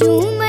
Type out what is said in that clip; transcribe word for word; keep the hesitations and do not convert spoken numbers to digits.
चूम